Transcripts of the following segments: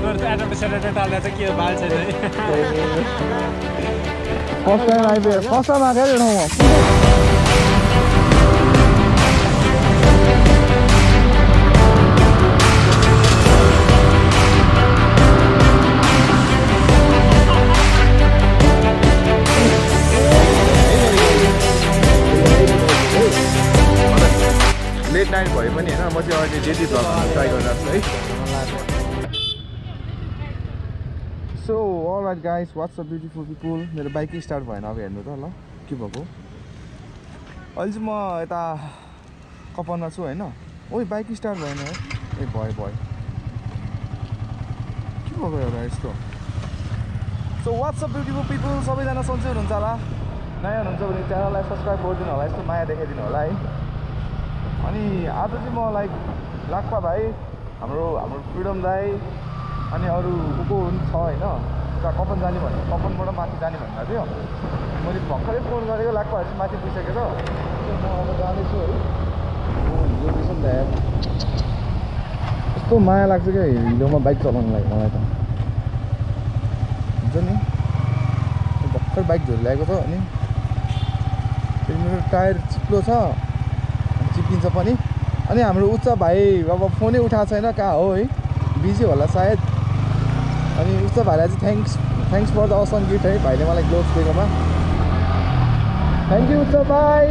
First time I did. First time I did it home. Night boy, man. I must have already did it. So, all right, guys. What's up, beautiful people? My bike is start by now. We are not alone. Why? Also, ma, it's a couple of so, na. Oh, bike is start by now. Hey, boy. Why, guys? So, what's up, beautiful people? So, we are not alone. We are not alone. Channel, subscribe, board, na. Like, so, Maya, dekhe din na. Like. अनि आज चाहिँ म like Lakpa भाइ हाम्रो freedom दाइ अनि अरु को हुन्छ हैन उता कपन जाने भन्यो कपनबाट माथि जाने भन्दा थियो मैले भर्खरै फोन गरेको लाक्पा चाहिँ माथि पुगिसके त म अब जाने छु है यो बिसन दाइ यस्तो माया लाग्छ के हिलोमा बाइक चलाउनलाई मलाई त हुन्छ नि भर्खर बाइक झोलाएको त अनि मेरो टायर चिप्लो छ चिप्किन्छ पनि अनि हाम्रो उच्च भाइ अब फोनै उठाएको छैन का हो है बिजी होला सायद अनि उच्च भाइलाई चाहिँ thanks for the awesome gift है भाइले मलाई ग्लोभ्स दिएकोमा थ्यांक यू उच्च भाइ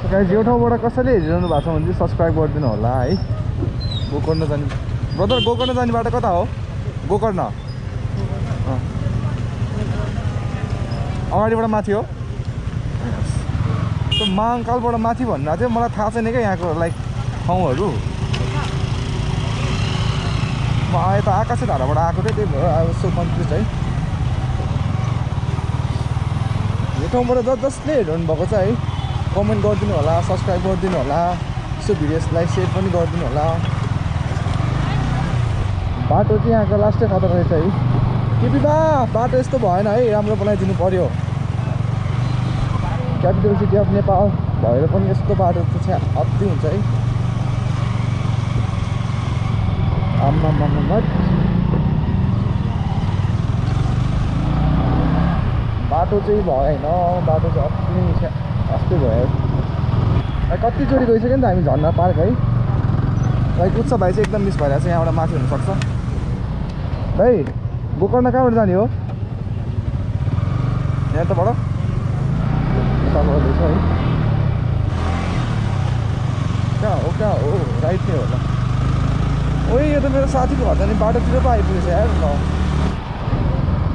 सो गाइस यो ठाउँबाट कसैले हेरिरहनु भएको छ भने चाहिँ सब्स्क्राइब गरिदिनु होला है गोकर्ण जाने ब्रदर गोकर्ण जाने बाटो कता हो गोकर्ण अगाडिबाट माथि हो So, महाकालबाट माथि भन्ना चाहिँ मलाई थाहा छैन के यहाँको लाइक ठाउँहरु म आएता आकाश धाराबाट आको थिए त्यही भएर आई वाज सो कन्फ्युज है यो ठाउँबाट जसले हेर्नु भएको छ है कमेन्ट गरिदिनु होला सब्स्क्राइब गरिदिनु होला सो भिडियोजलाई शेयर पनि गरिदिनु होला बाटो चाहिँ यहाँको लास्टै खतरा रहेछ है केपी बा बाटो यस्तो भएन है राम्रो बनाइदिनु पर्यो Capital City of Nepal. भएर पनि यस्तो बाटो चाहिँ अति हुन्छ है आम्मा बाटो चाहिँ भएन बाटो चाहिँ अति अस्ति भयो कति चोरी गइसक्यो नि त हामी झन्ना पार्क है भाइ कुछ भाइ चाहिँ एकदम मिस भइरहेछ यहाँबाट माथि हुन सक्छ भाइ गोकर्ण कहाँबाट जाने हो यहाँ त बडो कहाँ हो राइट नै होला ओ यो त मेरो साथीको घर जाने बाटोतिर पो आइपुगेछ यार ल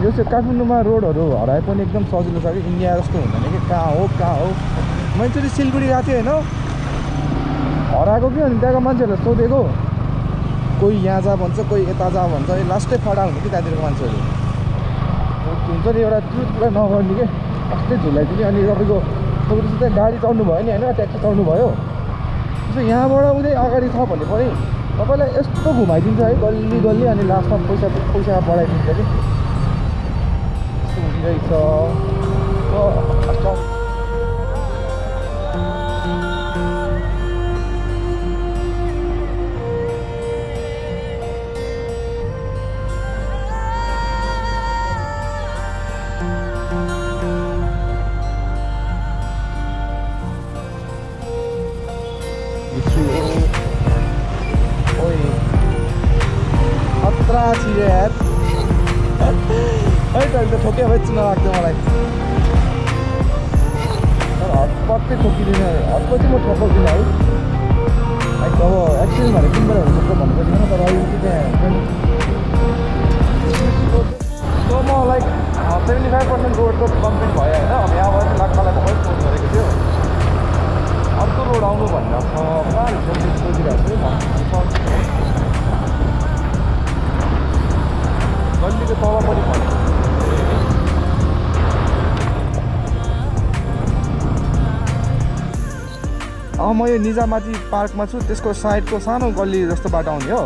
यो चाहिँ काठमाडौँमा रोडहरू हराए पनि एकदम सजिलो छ कि इन्डिया जस्तो हुँदैन कि कहाँ हो मैले चाहिँ सिलगढी गएको थिएँ होइन हराएको कि अनि त्यहाँको मान्छेहरूलाई सोधेको कोही यहाँ जा भन्छ कोही यता जा भन्छ लास्टै फडा हुन्छ कि त्यहाँतिरको मान्छेहरू हुन्छ नि एउटा ट्रुथलाई नगर्ने के अस्ति झुलाइदिने अनि तपाईँको तपाईँको चाहिँ गाडी चढ्नु भयो नि होइन ट्याक्सी चढ्नु भयो त्यसो यहाँबाट उतै अगाडि छ भने पनि तपाईँलाई यस्तो घुमाइदिन्छ है गल्ली गल्ली अनि लास्टमा पैसा बढाइदिन्छ कि यस्तो हुँदैछ ठोके भाइ चिना लाग्थ्यो मलाई तर हतपत्तै ठोकिदिनँ हतपत्ति म ठोकाउँदिनँ है लाइक अब एक्सिडेन्ट भनेर किन बेला हुनसक्छ भन्नु खोजेन तर अलिकति त्यहाँ म लाइक 75% रोडको कम्प्लिट भयो होइन अब यहाँबाट लाग्पालाई त फोन गरेको थियो अर्को रोड आउनु भन्दा छ सोचिरहेको छु गल्लीको तल पनि भन्नु अब म यो निजामती पार्कमा छु त्यसको साइडको सानो गल्ली जस्तो बाटो आउने हो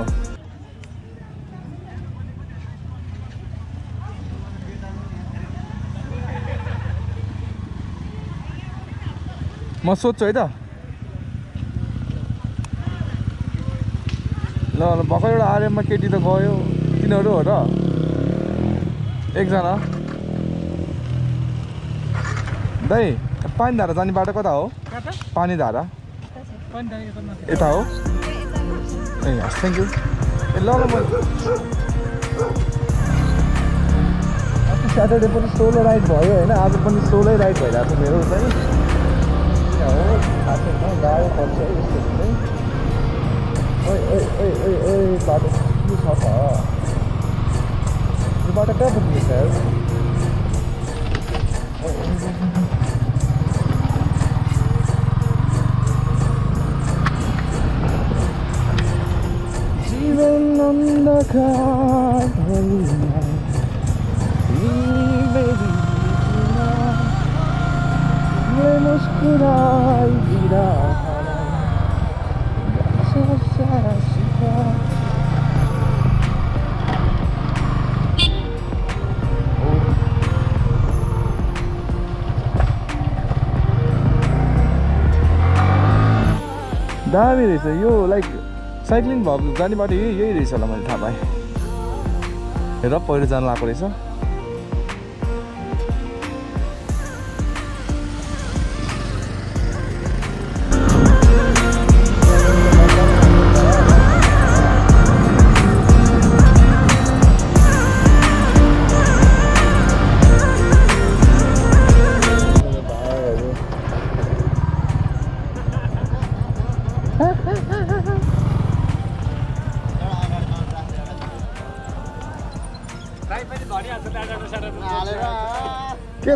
म सोध्छु है त ल भर्खर एउटा आर्यममा केटी त गयो तिनीहरू हो र एकजना दाइ पानी धारा जाने बाटो कता हो पानी धारा यता हो ए हस् थ्यांक यू ए ल ल म सैटरडे पनि सोलो राइड भयो हैन आज पनि सोलो राइड भइराछ मेरो चाहिँ हो खासै न गाडी पर्छ यस्तो चाहिँ ओइ ओइ ओइ ओइ ओइ बाटो के छ त यो बाटो कहाँ पुग्छ जीवन अंधकार भरिया मुस्कुराई दामी रहेछ यो लाइक साइक्लिङ भयो जाने बाटो यही रहेछ होला मैले थाहा पाएँ हेर पहिरो जान लाएको रहेछ के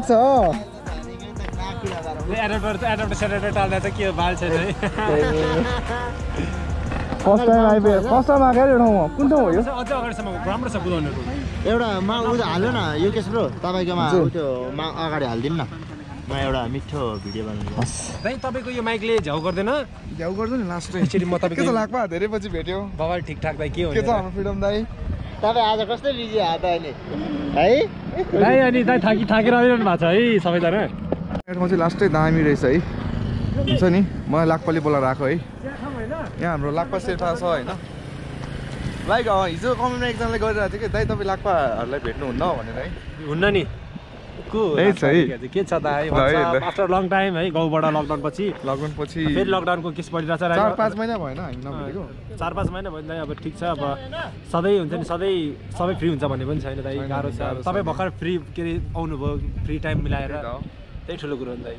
छ फर्स्ट टाइम आएको ठाउँमा कुन ठाउँ हो यो अझ अगाडिसम्मको राम्रो छ बुझाउनुको एउटा माउ हाल्यो न यो केस ब्रो तपाईकोमा त्यो माउ अगाडि हाल्दिनु न म एउटा मिठो भिडियो बनाउनु दाइ तपाईको यो माइकले झ्याउ गर्दैन लास्ट टाइम एक्चुअली म तपाईको के त लाग्पा धेरै पछि भेट्यो बवाल ठिकठाक दाइ के हो के त हाम्रो फ्रीडम दाइ तपाईँ आज कस्तो बिजी हात अहिले है दाइ अनि दाइ थाकेर आइरहनु भएको छ है सबैजना एटमा चाहिँ लास्टै दामी रहेछ है हुन्छ नि मलाई लाक्पाले बोलाएर आएको है यहाँ हाम्रो लाक्पा सेर्पा छ होइन लाइक हिजो कमेन्टमा एकजनाले गरिरहेको थियो कि दाइ तपाईँ लाक्पाहरूलाई भेट्नुहुन्न भनेर है हुन्न नि के छ दाइ आफ्टर लङ टाइम है गाउँबाट लकडाउनपछि फेरि लकडाउनको केस परिरहेछ 4-5 महिना भएन हामी नभेटेको 4-5 महिना भयो दाइ अब ठिक छ अब सधैँ हुन्छ नि सधैँ सबै फ्री हुन्छ भन्ने पनि छैन दाइ गाह्रो छ तपाईँ भर्खर फ्री के अरे आउनुभयो फ्री टाइम मिलाएर त्यही ठुलो कुरो हो दाइ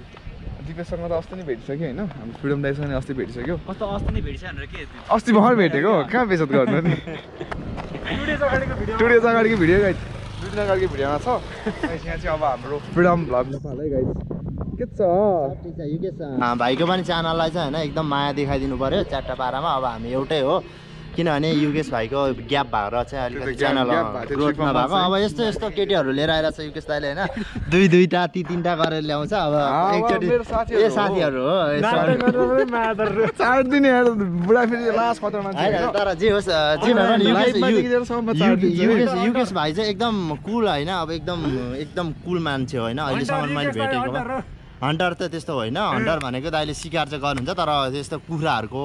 दिपेशसँग त अस्ति नै भेटिसक्यो होइन हाम्रो फ्रिडम दाइसँग अस्ति भेटिसक्यो कस्तो अस्ति नै भेटिसक्यो भनेर के अस्ति भर्खर भेटेको कहाँ बेइज्जत गर्नु नि 2 डेज अगाडिको भिडियो गाइज दुईजना गाडीको भिडियोमा छ यहाँ चाहिँ अब हाम्रो फ्रिडम भ्लग नेपाल है गाइज के छ भाइको पनि च्यानललाई चाहिँ होइन एकदम माया देखाइदिनु पर्यो चारवटा पारामा अब हामी एउटै हो किनभने युकेश भाइको ग्याप भएर चाहिँ अलिकति च्यानल ग्रोथ नभएको अब यस्तो यस्तो केटीहरू लिएर आएर छ युकेश दाइले होइन 2-2 3-3 गरेर ल्याउँछ अब एकचोटि ए साथीहरू हो तर जे होस् जे भए युकेश भाइ चाहिँ एकदम कुल होइन अब एकदम कुल मान्छे होइन अहिलेसम्म मैले भेटेको हन्टर त त्यस्तो होइन हन्टर भनेको त अहिले सिकार चाहिँ गर्नुहुन्छ तर त्यस्तो कुखुराहरूको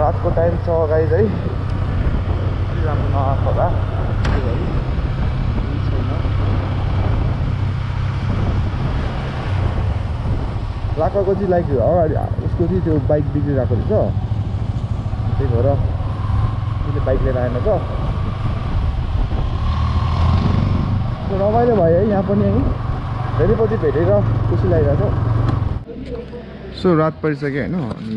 रात को टाइम छ गाइज है राम्रो नआएको होला लाक्पाको चाहिँ लाइक अगाडि उसको चाहिँ त्यो बाइक बिग्रिरहेको रहेछ त्यही भएर उसले बाइक लिएर आएन त रमाइलो भयो है यहाँ पनि है धेरै पछि भेटेर खुसी लागिरहेको छ सो रात परिसक्यो होइन अनि